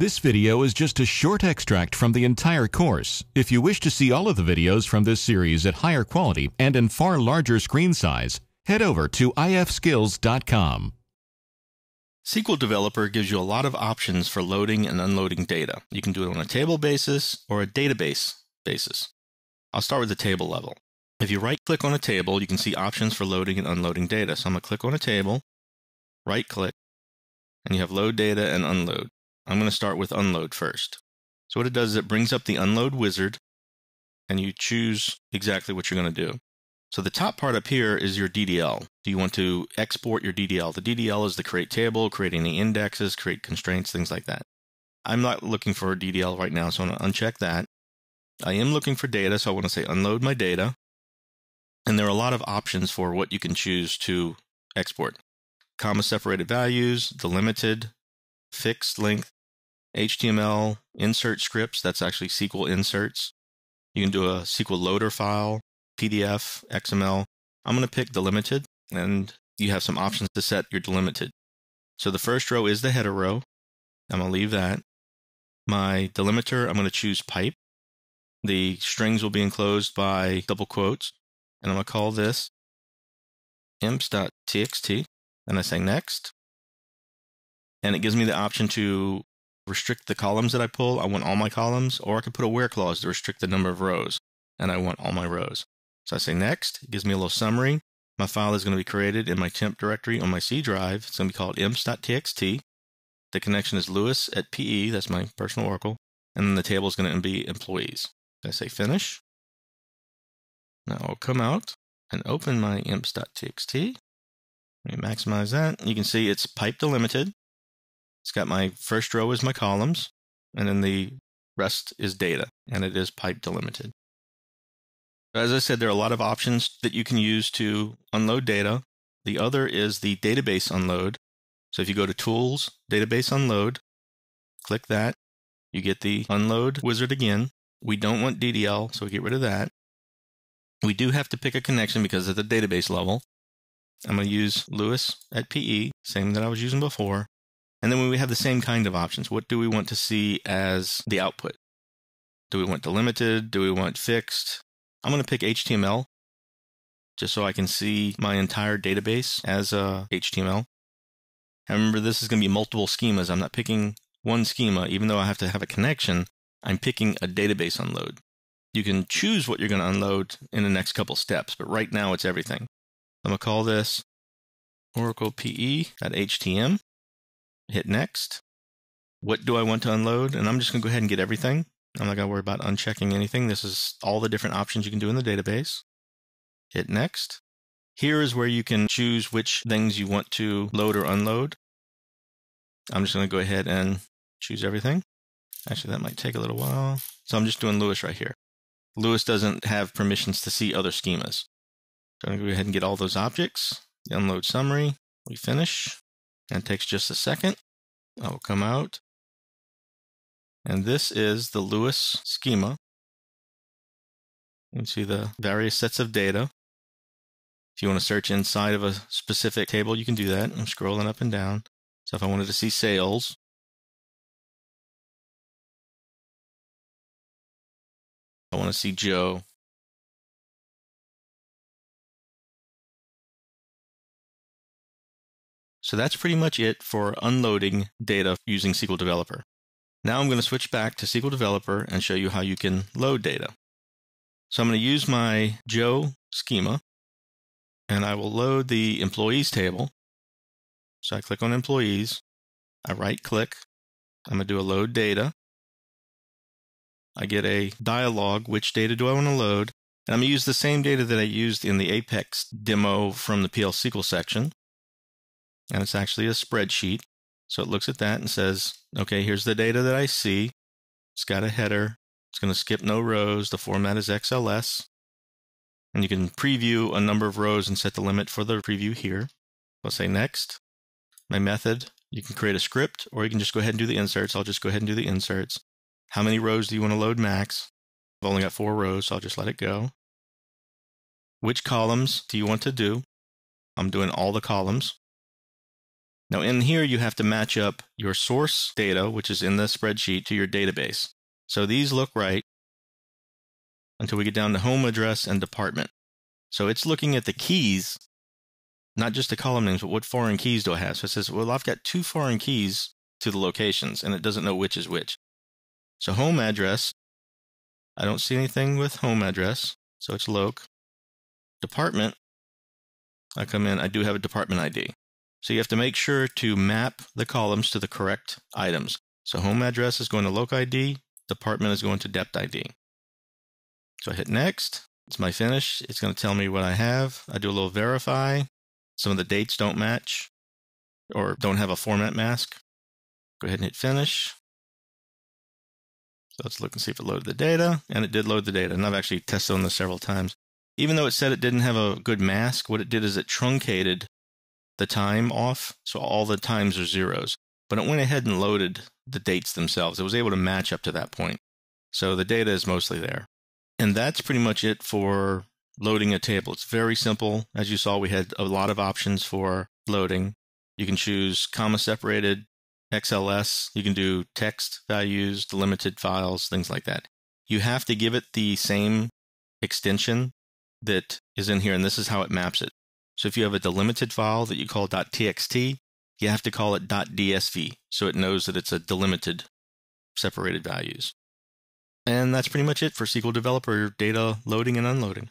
This video is just a short extract from the entire course. If you wish to see all of the videos from this series at higher quality and in far larger screen size, head over to ifskills.com. SQL Developer gives you a lot of options for loading and unloading data. You can do it on a table basis or a database basis. I'll start with the table level. If you right-click on a table, you can see options for loading and unloading data. So I'm going to click on a table, right-click, and you have load data and unload. I'm going to start with unload first. So what it does is it brings up the unload wizard, and you choose exactly what you're going to do. So the top part up here is your DDL. Do you want to export your DDL? The DDL is the create table, create any indexes, create constraints, things like that. I'm not looking for a DDL right now, so I'm going to uncheck that. I am looking for data, so I want to say unload my data. And there are a lot of options for what you can choose to export. Comma-separated values, delimited, fixed length, HTML, insert scripts, that's actually SQL inserts. You can do a SQL loader file, PDF, XML. I'm going to pick delimited, and you have some options to set your delimited. So the first row is the header row. I'm going to leave that. My delimiter, I'm going to choose pipe. The strings will be enclosed by double quotes. And I'm going to call this imps.txt, and I say next. And it gives me the option to restrict the columns that I pull. I want all my columns, or I could put a where clause to restrict the number of rows, and I want all my rows. So I say next. It gives me a little summary. My file is going to be created in my temp directory on my C drive. It's going to be called imps.txt. The connection is Louis at PE, that's my personal Oracle, and then the table is going to be employees. So I say finish. Now I'll come out and open my imps.txt. Let me maximize that. You can see it's pipe delimited. It's got my first row is my columns, and then the rest is data, and it is pipe delimited. As I said, there are a lot of options that you can use to unload data. The other is the database unload. So if you go to Tools, Database Unload, click that. You get the unload wizard again. We don't want DDL, so we get rid of that. We do have to pick a connection because at the database level, I'm going to use Louis at PE, same that I was using before. And then we have the same kind of options. What do we want to see as the output? Do we want delimited? Do we want fixed? I'm going to pick HTML just so I can see my entire database as a HTML. And remember, this is going to be multiple schemas. I'm not picking one schema. Even though I have to have a connection, I'm picking a database unload. You can choose what you're going to unload in the next couple steps, but right now it's everything. I'm going to call this OraclePE.htm. Hit next. What do I want to unload? And I'm just going to go ahead and get everything. I'm not going to worry about unchecking anything. This is all the different options you can do in the database. Hit next. Here is where you can choose which things you want to load or unload. I'm just going to go ahead and choose everything. Actually, that might take a little while. So I'm just doing Louis right here. Louis doesn't have permissions to see other schemas. So I'm going to go ahead and get all those objects, the unload summary, we finish, and it takes just a second. I will come out. And this is the Louis schema. You can see the various sets of data. If you want to search inside of a specific table, you can do that. I'm scrolling up and down. So if I wanted to see sales, I want to see Joe. So that's pretty much it for unloading data using SQL Developer. Now I'm going to switch back to SQL Developer and show you how you can load data. So I'm going to use my Joe schema, and I will load the employees table. So I click on employees, I right click, I'm going to do a load data. I get a dialog, which data do I want to load? And I'm going to use the same data that I used in the Apex demo from the PL SQL section. And it's actually a spreadsheet. So it looks at that and says, okay, here's the data that I see. It's got a header. It's going to skip no rows. The format is XLS. And you can preview a number of rows and set the limit for the preview here. I'll say next. My method, you can create a script, or you can just go ahead and do the inserts. I'll just go ahead and do the inserts. How many rows do you want to load max? I've only got 4 rows, so I'll just let it go. Which columns do you want to do? I'm doing all the columns. Now in here, you have to match up your source data, which is in the spreadsheet, to your database. So these look right until we get down to home address and department. So it's looking at the keys, not just the column names, but what foreign keys do I have? So it says, well, I've got two foreign keys to the locations, and it doesn't know which is which. So home address, I don't see anything with home address, so it's loc. Department, I come in, I do have a department ID. So you have to make sure to map the columns to the correct items. So home address is going to loc ID, department is going to dept ID. So I hit next, it's my finish, it's going to tell me what I have. I do a little verify, some of the dates don't match or don't have a format mask. Go ahead and hit finish. So let's look and see if it loaded the data, and it did load the data, and I've actually tested on this several times. Even though it said it didn't have a good mask, what it did is it truncated the time off, so all the times are zeros. But it went ahead and loaded the dates themselves. It was able to match up to that point. So the data is mostly there. And that's pretty much it for loading a table. It's very simple. As you saw, we had a lot of options for loading. You can choose comma-separated, XLS. You can do text values, delimited files, things like that. You have to give it the same extension that is in here, and this is how it maps it. So if you have a delimited file that you call .txt, you have to call it .dsv, so it knows that it's a delimited separated values. And that's pretty much it for SQL Developer data loading and unloading.